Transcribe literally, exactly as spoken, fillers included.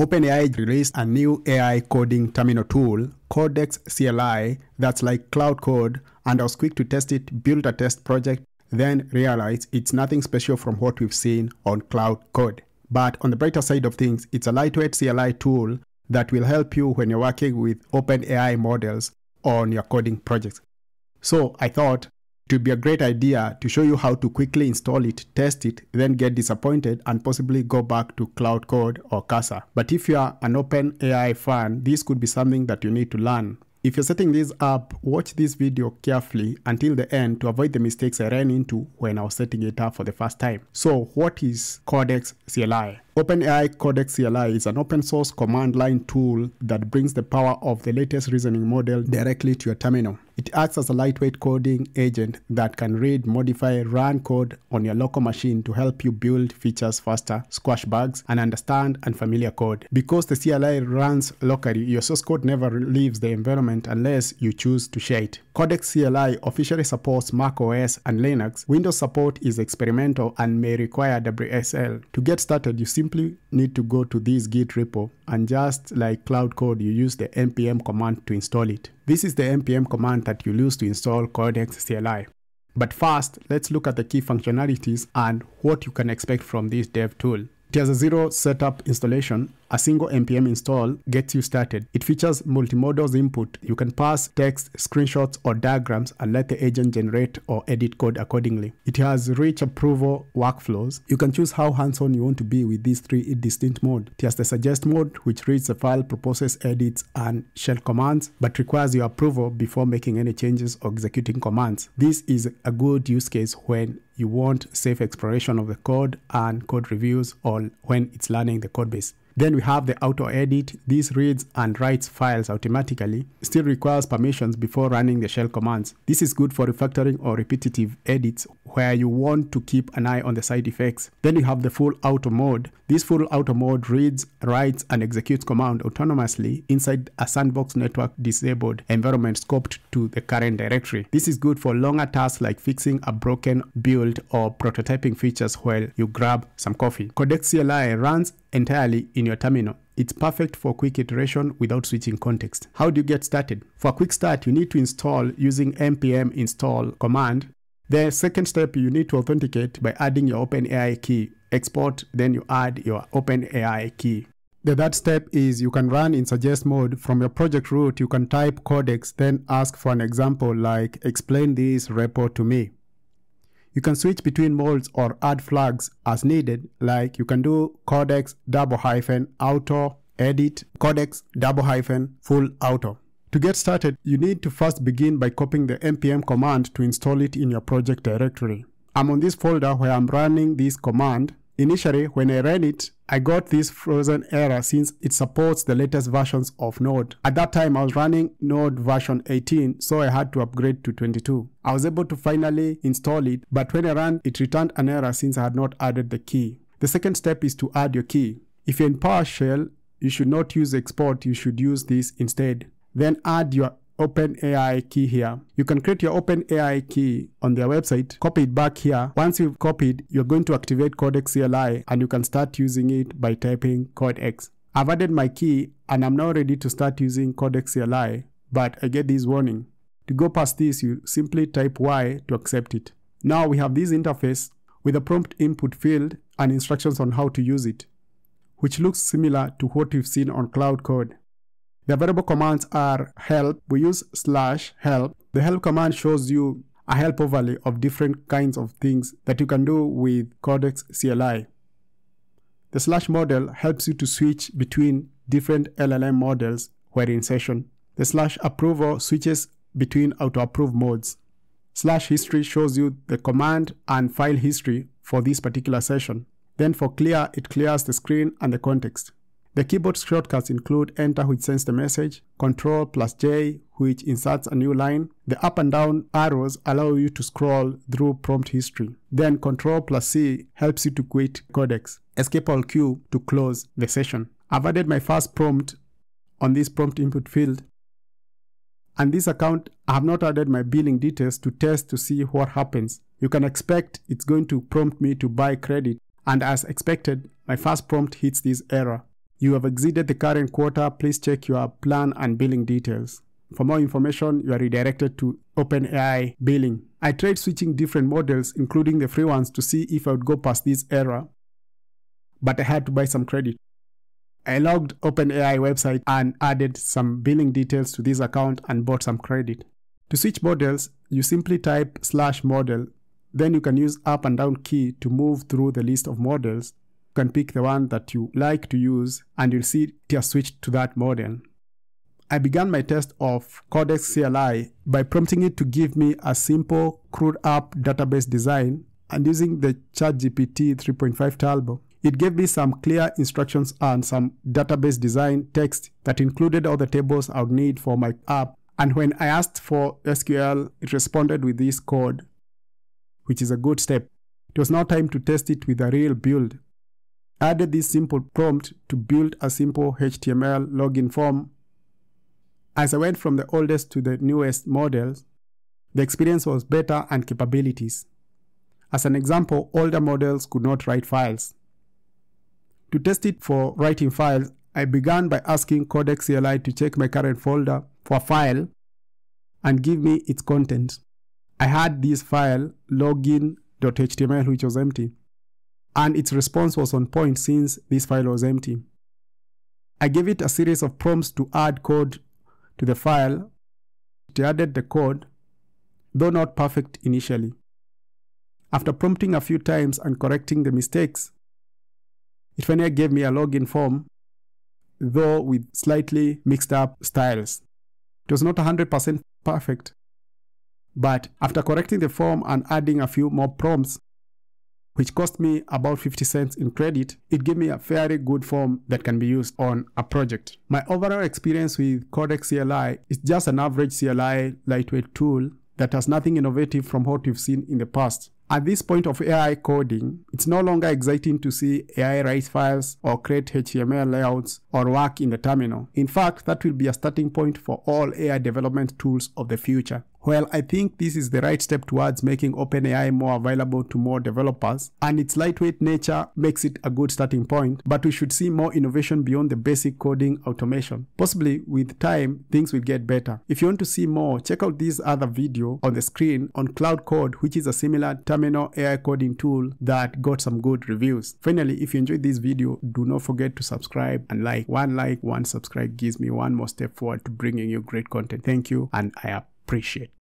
OpenAI released a new A I coding terminal tool, Codex C L I, that's like Claude Code, and I was quick to test it, build a test project, then realize it's nothing special from what we've seen on Claude Code. But on the brighter side of things, it's a lightweight C L I tool that will help you when you're working with OpenAI models on your coding projects. So I thought it would be a great idea to show you how to quickly install it, test it, then get disappointed and possibly go back to Claude Code or Cursor. But if you are an OpenAI fan, this could be something that you need to learn. If you're setting this up, watch this video carefully until the end to avoid the mistakes I ran into when I was setting it up for the first time. So what is Codex C L I? OpenAI Codex C L I is an open source command line tool that brings the power of the latest reasoning model directly to your terminal. It acts as a lightweight coding agent that can read, modify, run code on your local machine to help you build features faster, squash bugs, and understand unfamiliar code. Because the C L I runs locally, your source code never leaves the environment unless you choose to share it. Codex C L I officially supports macOS and Linux. Windows support is experimental and may require W S L. To get started, you simply need to go to this Git repo and just like Claude Code, you use the npm command to install it. This is the npm command that you use to install Codex C L I. But first, let's look at the key functionalities and what you can expect from this dev tool. It has a zero setup installation. A single npm install gets you started. It features multimodal input. You can pass text, screenshots, or diagrams and let the agent generate or edit code accordingly. It has rich approval workflows. You can choose how hands-on you want to be with these three distinct modes. It has the suggest mode, which reads the file, proposes edits, and shell commands, but requires your approval before making any changes or executing commands. This is a good use case when you want safe exploration of the code and code reviews, or when it's learning the code base. Then we have the auto edit. This reads and writes files automatically, still requires permissions before running the shell commands. This is good for refactoring or repetitive edits where you want to keep an eye on the side effects. Then you have the full auto mode. This full auto mode reads, writes, and executes commands autonomously inside a sandbox network disabled environment scoped to the current directory. This is good for longer tasks like fixing a broken build or prototyping features while you grab some coffee. Codex C L I runs entirely in your terminal. It's perfect for quick iteration without switching context. How do you get started? For a quick start, you need to install using npm install command. The second step, you need to authenticate by adding your OpenAI key. Export, then you add your OpenAI key. The third step is you can run in suggest mode. From your project root, you can type codex, then ask for an example like explain this repo to me. You can switch between modes or add flags as needed, like you can do codex double hyphen auto edit, codex double hyphen full auto. To get started, you need to first begin by copying the npm command to install it in your project directory. I'm on this folder where I'm running this command. Initially, when I ran it, I got this frozen error since it supports the latest versions of Node. At that time, I was running Node version eighteen, so I had to upgrade to twenty-two. I was able to finally install it, but when I ran, it returned an error since I had not added the key. The second step is to add your key. If you're in PowerShell, you should not use export, you should use this instead. Then add your OpenAI key here. You can create your OpenAI key on their website, copy it back here. Once you've copied, you're going to activate Codex C L I and you can start using it by typing Codex. I've added my key and I'm now ready to start using Codex C L I, but I get this warning. To go past this, you simply type Y to accept it. Now we have this interface with a prompt input field and instructions on how to use it, which looks similar to what we've seen on Claude Code. The available commands are help. We use slash help. The help command shows you a help overlay of different kinds of things that you can do with Codex C L I. The slash model helps you to switch between different L L M models where in session. The slash approval switches between auto-approved modes. Slash history shows you the command and file history for this particular session. Then for clear, it clears the screen and the context. The keyboard shortcuts include enter, which sends the message, control plus J, which inserts a new line. The up and down arrows allow you to scroll through prompt history. Then control plus C helps you to quit Codex. Escape all Q to close the session. I've added my first prompt on this prompt input field. And this account, I have not added my billing details to test to see what happens. You can expect it's going to prompt me to buy credit. And as expected, my first prompt hits this error. You have exceeded the current quota. Please check your plan and billing details. For more information, you are redirected to OpenAI billing. I tried switching different models, including the free ones, to see if I would go past this error, but I had to buy some credit. I logged OpenAI website and added some billing details to this account and bought some credit. To switch models, you simply type slash model. Then you can use up and down key to move through the list of models. You can pick the one that you like to use and you'll see it has switched to that model. I began my test of Codex C L I by prompting it to give me a simple, crude up database design and using the ChatGPT three point five Turbo. It gave me some clear instructions and some database design text that included all the tables I would need for my app. And when I asked for S Q L, it responded with this code, which is a good step. It was now time to test it with a real build. I added this simple prompt to build a simple H T M L login form. As I went from the oldest to the newest models, the experience was better and capabilities. As an example, older models could not write files. To test it for writing files, I began by asking Codex C L I to check my current folder for a file and give me its contents. I had this file login dot H T M L which was empty, and its response was on point since this file was empty. I gave it a series of prompts to add code to the file. It added the code, though not perfect initially. After prompting a few times and correcting the mistakes, it finally gave me a login form, though with slightly mixed up styles. It was not one hundred percent perfect, but after correcting the form and adding a few more prompts, which cost me about fifty cents in credit, it gave me a very good form that can be used on a project. My overall experience with Codex C L I is just an average C L I lightweight tool that has nothing innovative from what we've seen in the past. At this point of A I coding, it's no longer exciting to see A I write files or create H T M L layouts or work in the terminal. In fact, that will be a starting point for all A I development tools of the future. Well, I think this is the right step towards making OpenAI more available to more developers, and its lightweight nature makes it a good starting point, but we should see more innovation beyond the basic coding automation. Possibly, with time, things will get better. If you want to see more, check out this other video on the screen on Claude Code, which is a similar terminal A I coding tool that got some good reviews. Finally, if you enjoyed this video, do not forget to subscribe and like. One like, one subscribe gives me one more step forward to bringing you great content. Thank you, and I appreciate it.